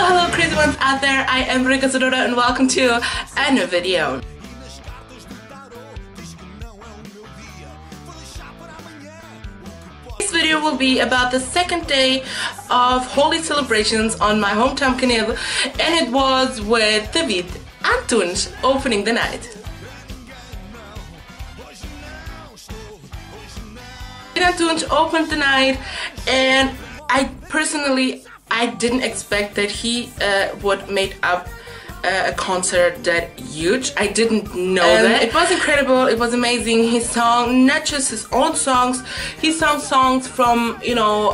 Hello crazy ones out there, I am Bronica Sardoura and welcome to a new video. This video will be about the second day of holy celebrations on my hometown Canedo, and it was with David Antunes opening the night. David Antunes opened the night, and I didn't expect that he would make up a concert that huge. I didn't know that. It was incredible, it was amazing. He sang not just his own songs, he sang songs from, you know,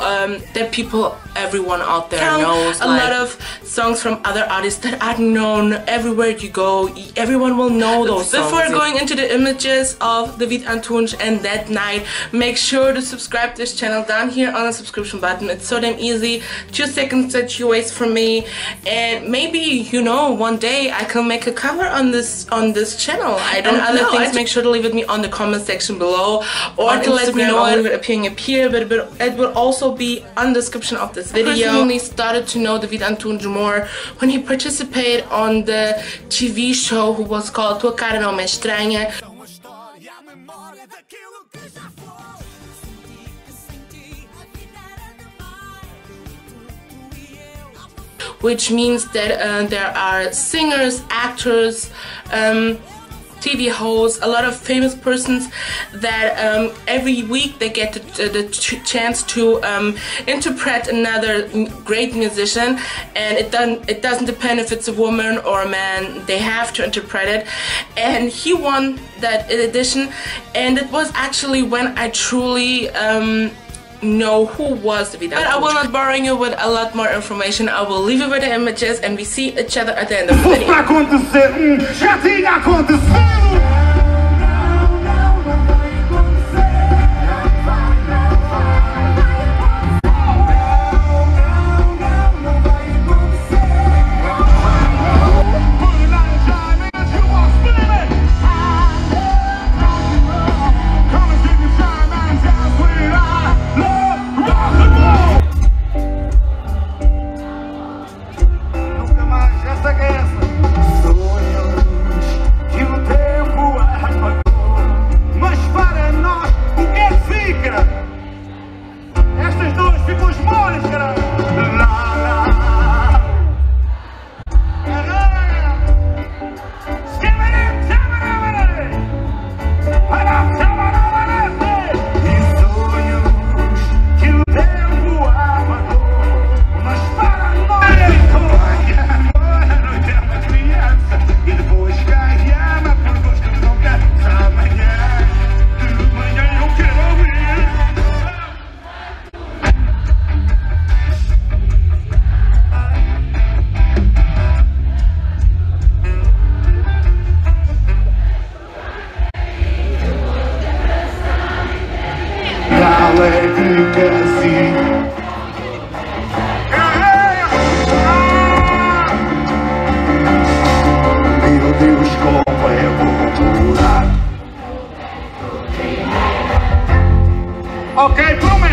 that everyone out there knows. A lot of songs from other artists that are known everywhere you go. Everyone will know those songs. Before going into the images of David Antunes and that night, make sure to subscribe to this channel down here on the subscription button. It's so damn easy. 2 seconds that you waste for me, and maybe, you know, one day I can make a cover on this channel. I don't know. Other things, make sure to leave it me on the comment section below, or to let me know it appearing up here, but it will also be on the description of this video. I personally started to know David Antunes more when he participated on the TV show who was called Tua Cara Não Me Estranha. Which means that there are singers, actors, TV hosts, a lot of famous persons that every week they get the chance to interpret another great musician, and it doesn't depend if it's a woman or a man, they have to interpret it. And he won that edition, and it was actually when I truly know who was David Antunes. But I will not bore you with a lot more information. I will leave you with the images, and we see each other at the end of the video. Okay, Blumen!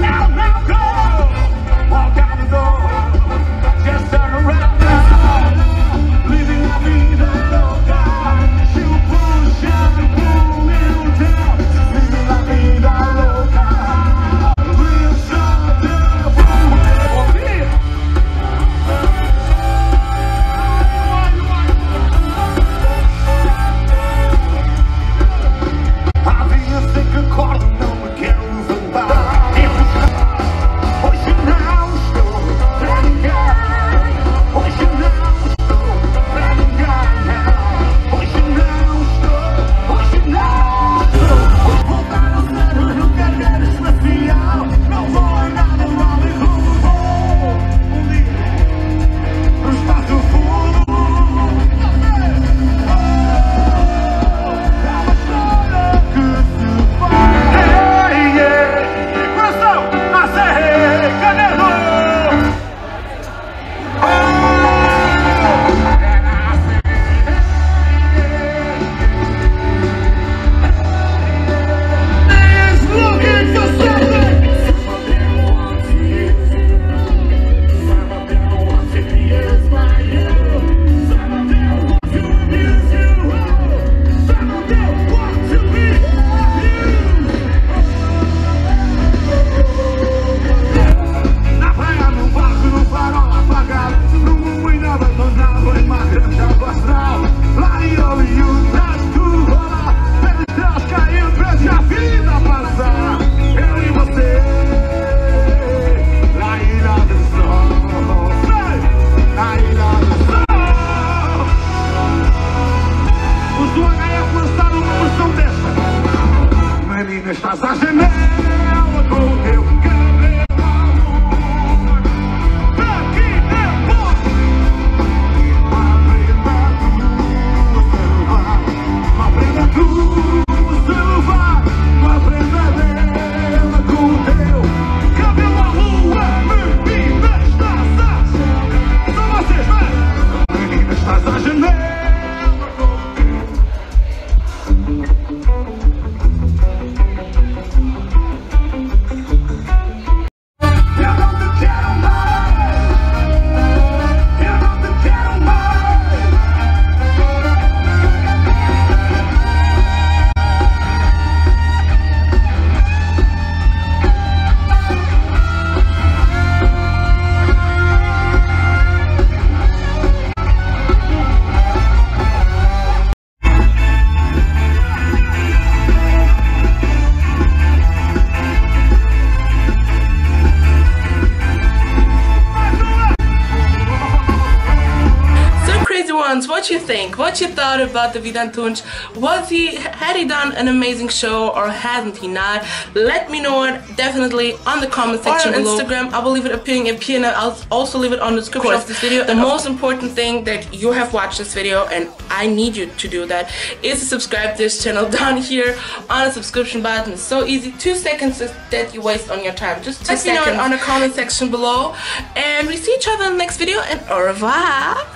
Now, go! Walk out the door. Mas a janela do teu cabelo daqui depois. Uma prenda do celular, uma prenda dela com o teu cabelo à lua. Menina, estás a... São vocês, não é? Menina, estás à janela. What you think? What you thought about David Antunes? Had he done an amazing show or hadn't he not? Let me know it definitely on the comment section or on Instagram. I will leave it appearing in PN. I'll also leave it on the description of this video. The most important thing that you have watched this video, and I need you to do that, is to subscribe to this channel down here on the subscription button. It's so easy. 2 seconds that you waste on your time. Just 2 seconds. Let me know it on the comment section below, and we see each other in the next video. And au revoir.